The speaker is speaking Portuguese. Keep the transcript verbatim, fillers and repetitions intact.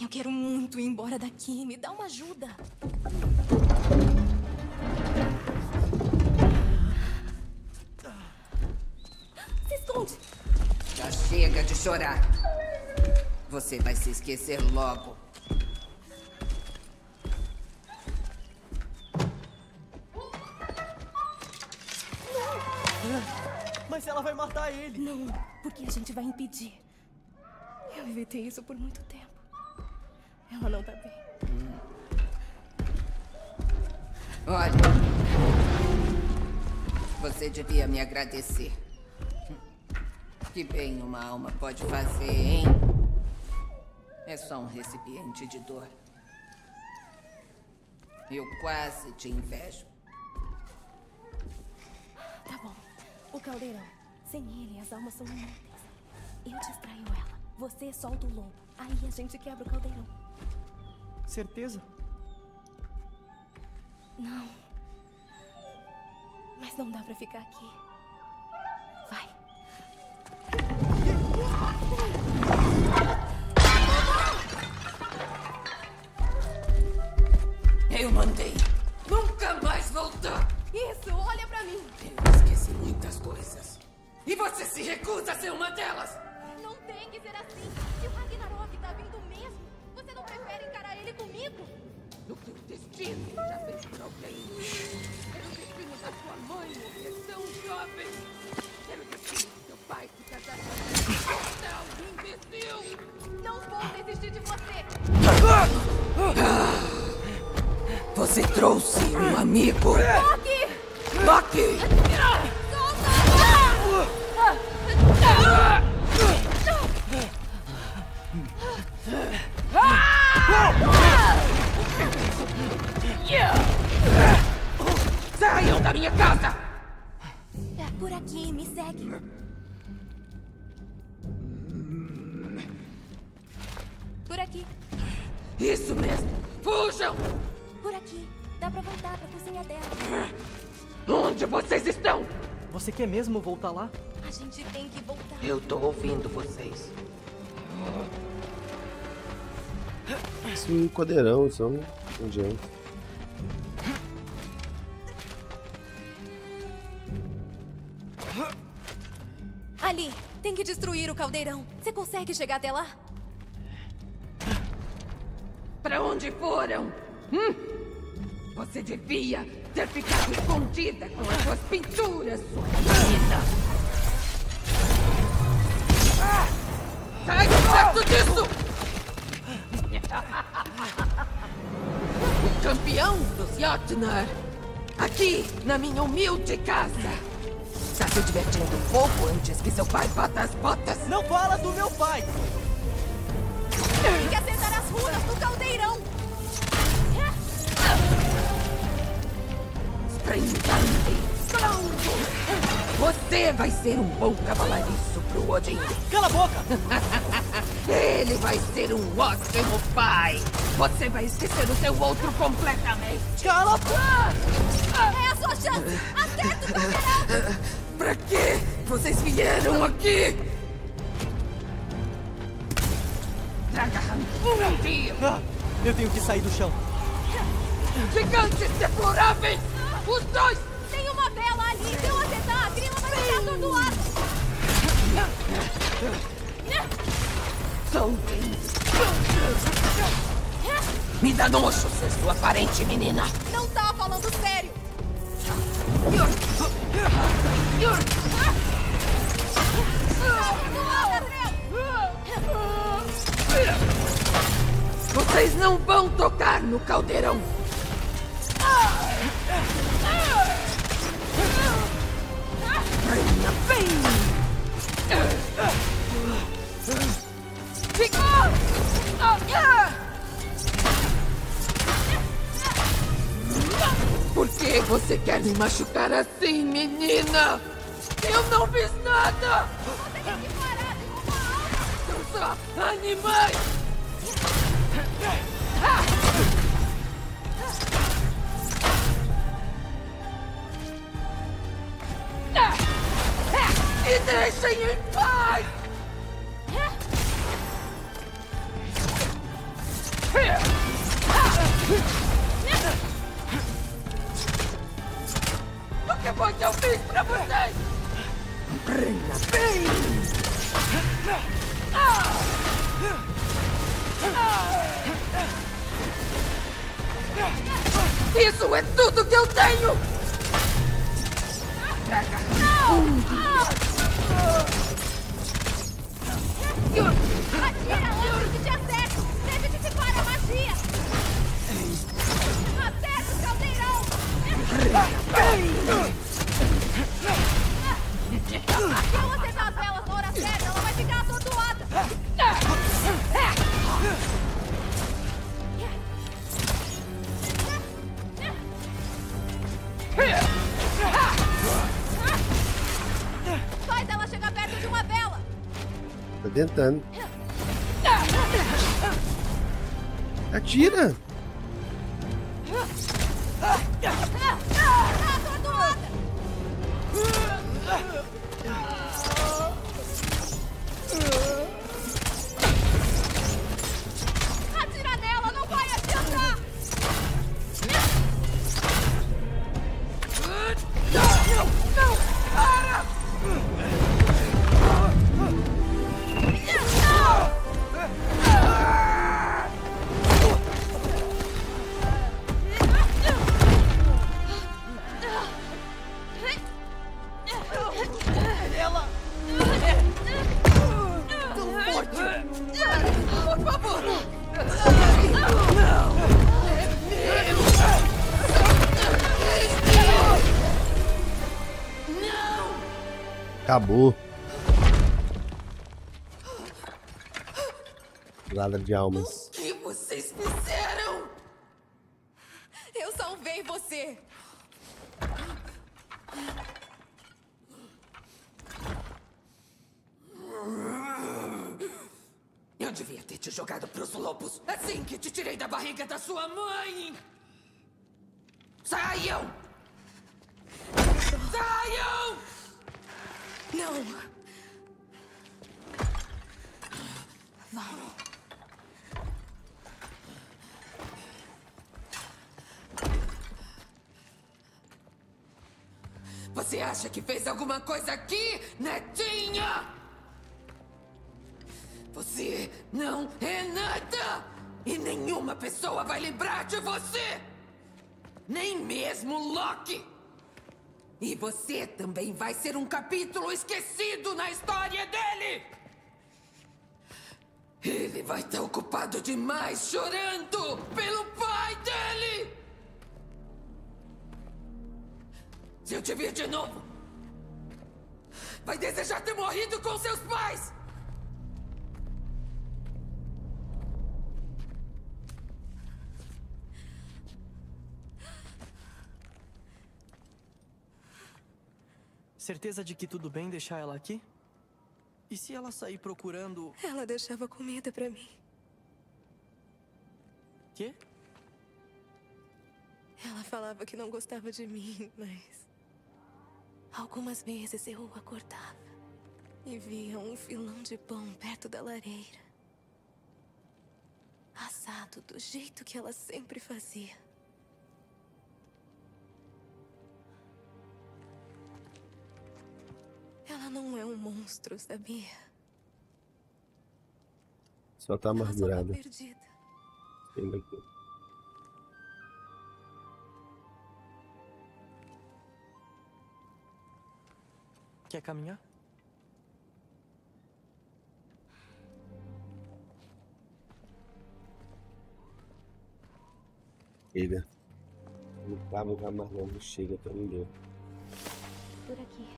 Eu quero muito ir embora daqui. Me dá uma ajuda. Se esconde. Já chega de chorar. Você vai se esquecer logo. Mas ela vai matar ele. Não, porque a gente vai impedir. Eu evitei isso por muito tempo. Ela não tá bem. Hum. Olha, você devia me agradecer. Que bem uma alma pode fazer, hein? É só um recipiente de dor. Eu quase te invejo. Tá bom. O caldeirão. Sem ele, as almas são inúteis. Eu distraio ela. Você solta o lobo. Aí a gente quebra o caldeirão. Certeza? Não. Mas não dá pra ficar aqui. Vai. Eu mandei. Nunca mais voltar. Isso, olha pra mim. Eu esqueci muitas coisas. E você se recusa a ser uma delas. Não tem que ser assim. Se o Ragnarok tá vindo mesmo, você não prefere encarar ele comigo? Do que o destino já fez pra alguém. Era o destino da sua mãe, que é tão jovem. Era o destino do seu pai que casar com alguém, imbecil. Não vou desistir de você. Você trouxe um amigo. Loki! Loki! Solta! Saiam da minha casa! É por aqui, me segue. Por aqui. Isso mesmo! Fujam! Por aqui. Dá pra voltar pra cozinha dela. Onde vocês estão? Você quer mesmo voltar lá? A gente tem que voltar. Eu tô ouvindo vocês. Isso é um caldeirão, isso é um... um Ali, tem que destruir o caldeirão. Você consegue chegar até lá? Pra onde foram? Hum? Você devia ter ficado escondida com as suas pinturas, sua querida! Ah! Sai do perto disso! O campeão dos Jotnar! Aqui, na minha humilde casa! Está se divertindo um pouco antes que seu pai bata as botas? Não fala do meu pai! Tem que acertar as runas do caldeirão! Você vai ser um bom cavalariço pro Odin. Cala a boca! Ele vai ser um ótimo pai. Você vai esquecer o seu outro completamente. Cala a boca! É a sua chance! Acerta o caldeirão! Pra quê? Vocês vieram aqui? Traga rancura um dia! Eu tenho que sair do chão. Gigantes deploráveis! Os dois! Tem uma bela ali! Se eu acertar, a Grima vai ficar atordoada! Soltem! Me dá nojo ser sua parente, menina! Não tá falando sério! Vocês não vão tocar no caldeirão! Reina, vem! Fica! Por que você quer me machucar assim, menina? Eu não fiz nada! Você tem que parar de roubar! São só animais! Ah! Me deixem em paz! pra vocês! Prenda bem! Ah! Ah! Isso é tudo que eu tenho! Não! Não! Atira antes que te acerte! Deve dissipar a magia! Acerta o caldeirão! Se eu acertar as velas na hora certa, ela vai ficar atordoada! Faz ela chegar perto de uma vela! Tô tentando. Atira! Acabou. Ladra de almas. O que vocês fizeram? Eu salvei você. Eu devia ter te jogado pros lobos assim que te tirei da barriga da sua mãe. Saiam! Saiam! Não! Não! Você acha que fez alguma coisa aqui, netinha? Você não é nada! E nenhuma pessoa vai lembrar de você! Nem mesmo Loki! E você também vai ser um capítulo esquecido na história dele! Ele vai estar ocupado demais chorando pelo pai dele! Se eu te vir de novo, vai desejar ter morrido com seus pais! Certeza de que tudo bem deixar ela aqui? E se ela sair procurando... Ela deixava comida pra mim. Quê? Ela falava que não gostava de mim, mas... algumas vezes eu acordava e via um filão de pão perto da lareira. Assado do jeito que ela sempre fazia. Ela não é um monstro, sabia? Só tá amargurada. Ela só tá perdida. Vem aqui. Quer caminhar? Chega. Não tava com a Marlon, chega, tá lindo. Por aqui.